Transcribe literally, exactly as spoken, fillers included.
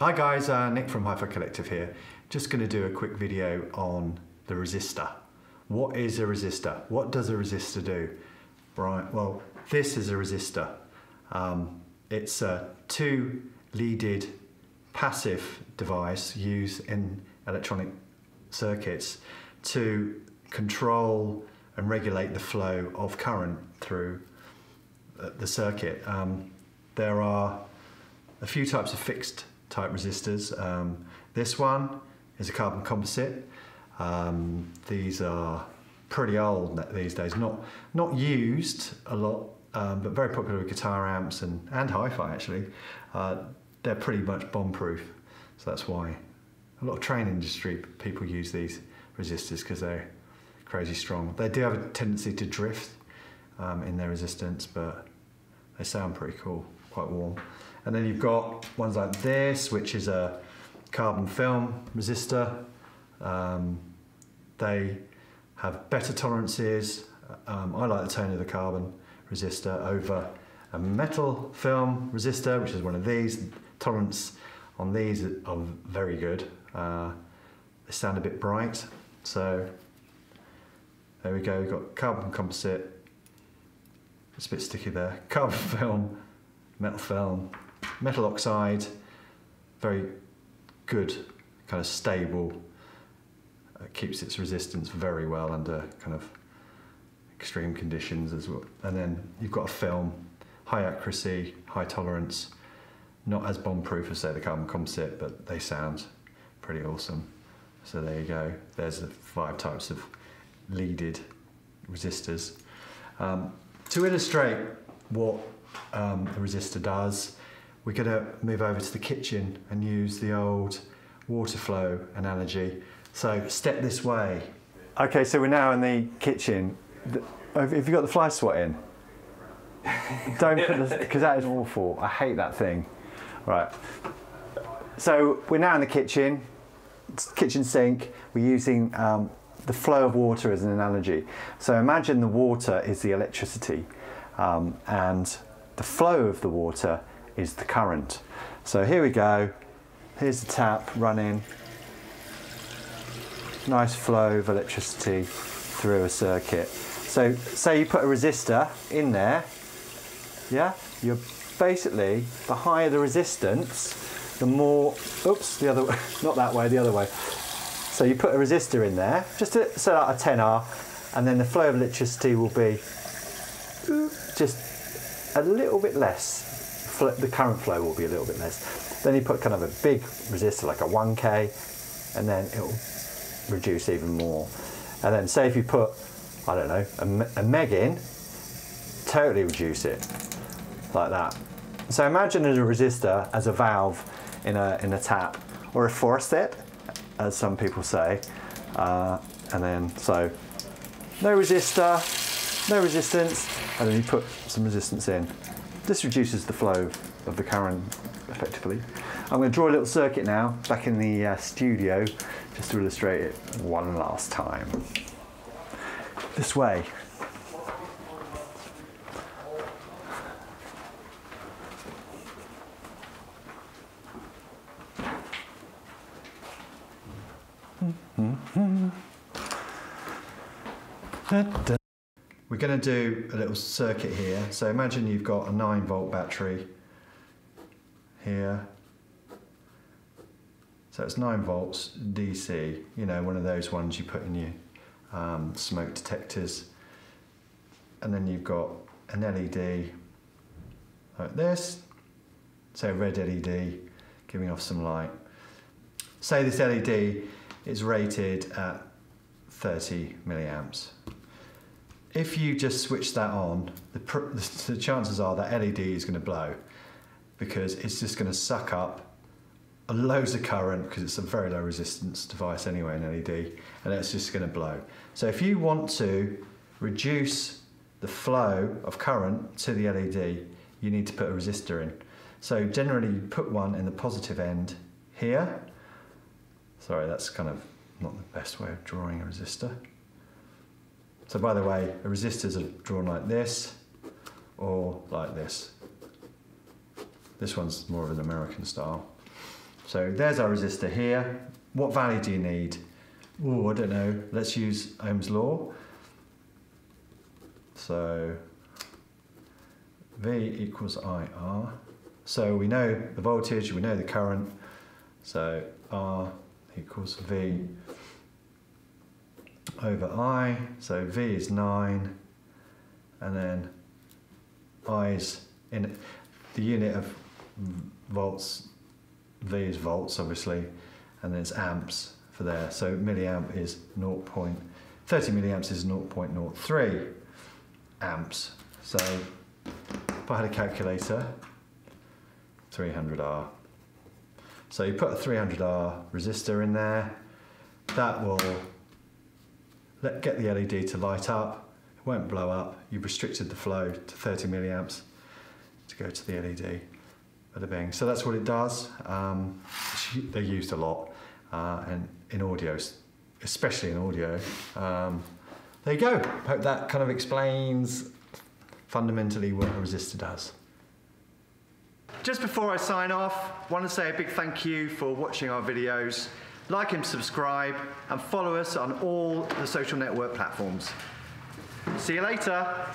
Hi guys, uh, Nick from HiFi Collective here. Just going to do a quick video on the resistor. What is a resistor? What does a resistor do? Right, well, this is a resistor. Um, it's a two-leaded passive device used in electronic circuits to control and regulate the flow of current through the circuit. Um, there are a few types of fixed type resistors. Um, this one is a carbon composite. Um, these are pretty old these days, not, not used a lot, um, but very popular with guitar amps and, and hi-fi actually. Uh, they're pretty much bomb-proof, so that's why a lot of train industry people use these resistors, because they're crazy strong. They do have a tendency to drift um, in their resistance, but they sound pretty cool, quite warm. And then you've got ones like this, which is a carbon film resistor. Um, they have better tolerances. Um, I like the tone of the carbon resistor over a metal film resistor, which is one of these. Tolerance on these are very good. Uh, they sound a bit bright. So there we go, we've got carbon composite. It's a bit sticky there. Carbon film, metal film, metal oxide. Very good, kind of stable. It keeps its resistance very well under kind of extreme conditions as well. And then you've got a film, high accuracy, high tolerance, not as bomb-proof as say the carbon composite, but they sound pretty awesome. So there you go. There's the five types of leaded resistors. Um, to illustrate what um, a resistor does, we're going to move over to the kitchen and use the old water flow analogy. So step this way. Okay, so we're now in the kitchen. Have you got the fly swat in? Don't put the, because that is awful. I hate that thing. Right. So we're now in the kitchen, kitchen sink. We're using um, the flow of water as an analogy. So imagine the water is the electricity, um, and the flow of the water is the current. So here we go. Here's the tap running. Nice flow of electricity through a circuit. So say you put a resistor in there, yeah, you're basically, the higher the resistance, the more, oops, the other way, not that way, the other way. So you put a resistor in there, just to set out a ten R, and then the flow of electricity will be just a little bit less. The current flow will be a little bit less. Then you put kind of a big resistor, like a one K, and then it'll reduce even more. And then say if you put, I don't know, a, me a meg in, totally reduce it, like that. So imagine a resistor as a valve in a, in a tap, or a faucet, as some people say. Uh, and then, so, no resistor, no resistance, and then you put some resistance in. This reduces the flow of the current, effectively. I'm going to draw a little circuit now, back in the uh, studio, just to illustrate it one last time. This way. We're going to do a little circuit here. So imagine you've got a nine volt battery here. So it's nine volts D C, you know, one of those ones you put in your um, smoke detectors. And then you've got an L E D like this. So red L E D giving off some light. Say this L E D is rated at thirty milliamps. If you just switch that on, the, pr the chances are that L E D is going to blow, because it's just going to suck up loads of current, because it's a very low resistance device anyway, an L E D, and it's just going to blow. So if you want to reduce the flow of current to the L E D, you need to put a resistor in. So generally you put one in the positive end here. Sorry, that's kind of not the best way of drawing a resistor. So by the way, resistors are drawn like this or like this. This one's more of an American style. So there's our resistor here. What value do you need? Oh, I don't know. Let's use Ohm's law. So V equals I R. So we know the voltage, we know the current. So R equals V over I. So V is nine. And then I is in the unit of volts. V is volts, obviously. And then it's amps for there. So milliamp is zero point, thirty milliamps is zero point zero three amps. So if I had a calculator, three hundred R. So you put a three hundred R resistor in there. That will let, get the L E D to light up. It won't blow up. You've restricted the flow to thirty milliamps to go to the L E D. So that's what it does. Um, they're used a lot, uh, and in audio, especially in audio. Um, there you go. Hope that kind of explains fundamentally what a resistor does. Just before I sign off, I want to say a big thank you for watching our videos. Like and subscribe, and follow us on all the social network platforms. See you later.